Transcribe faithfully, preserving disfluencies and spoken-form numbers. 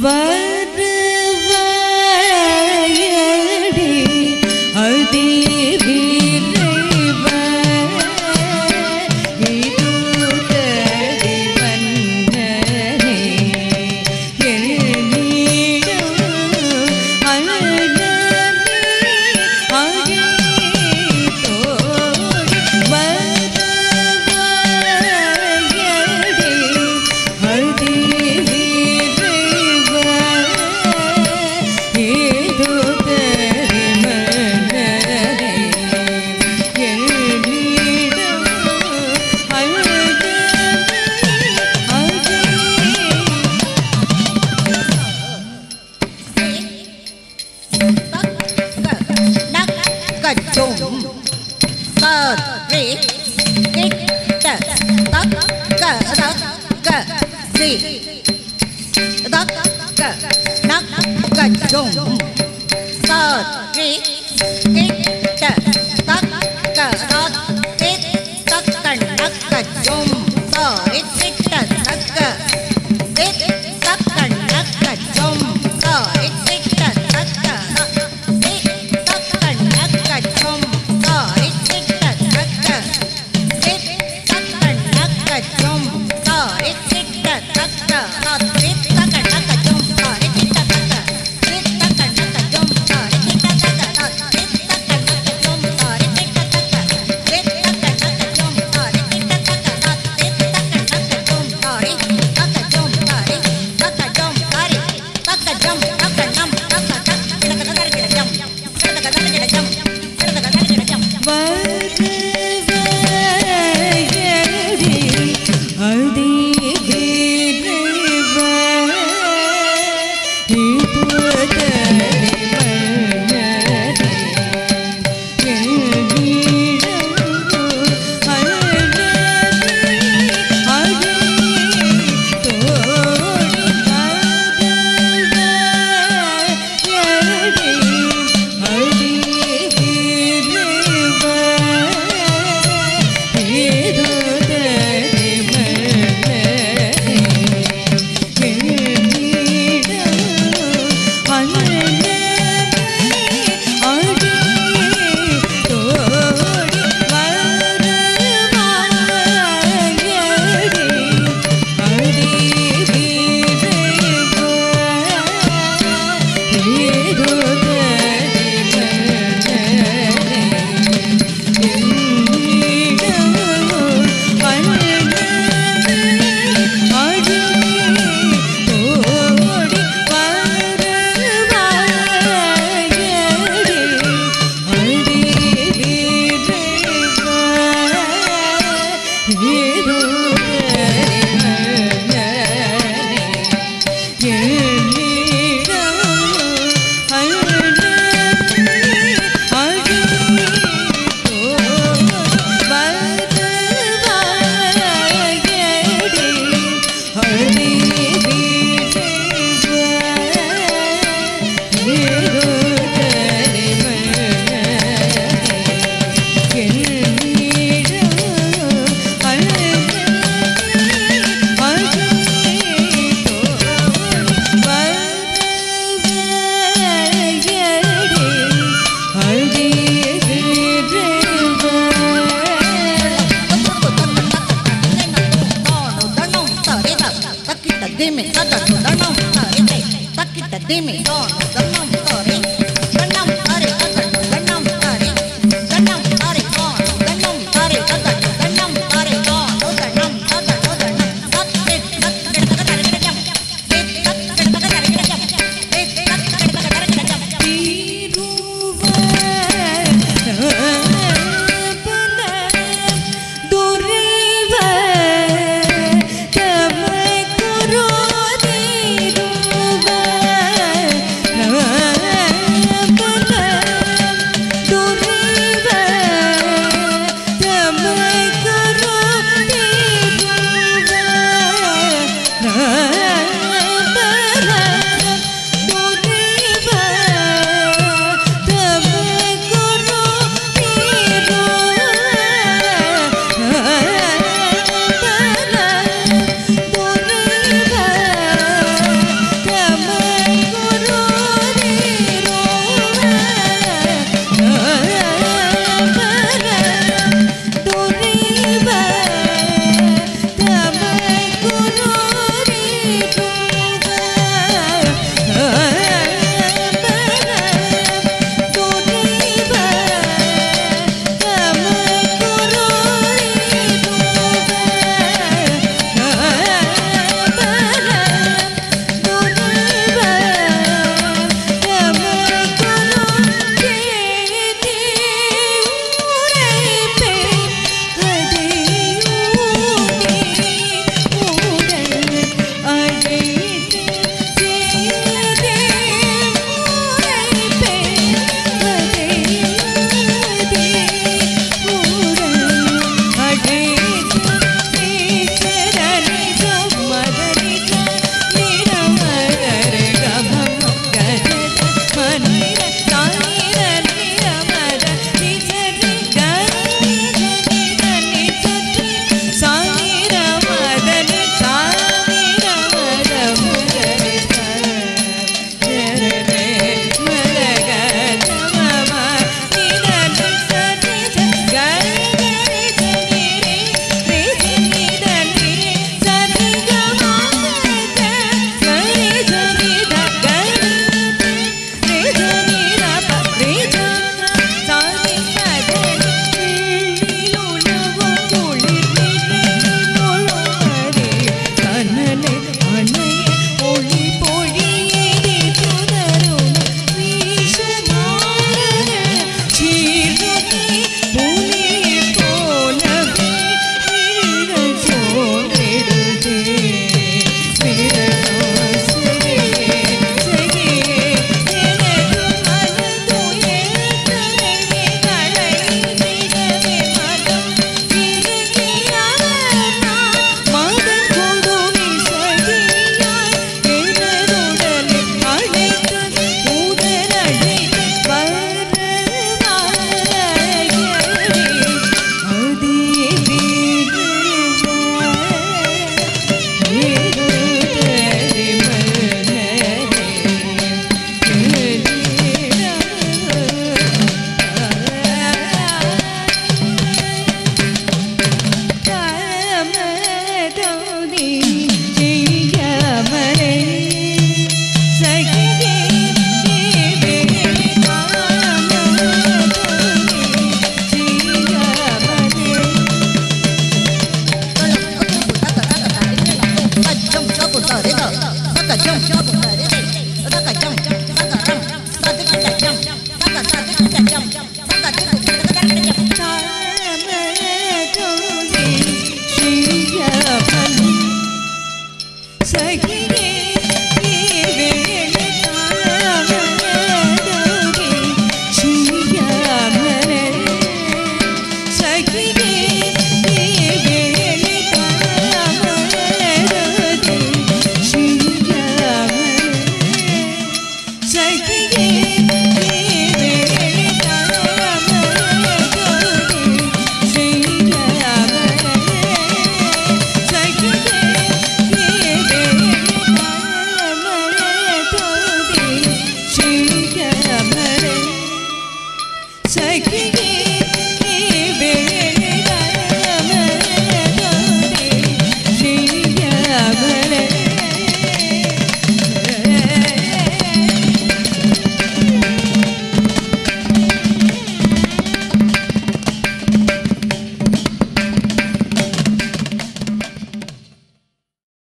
Hey! Say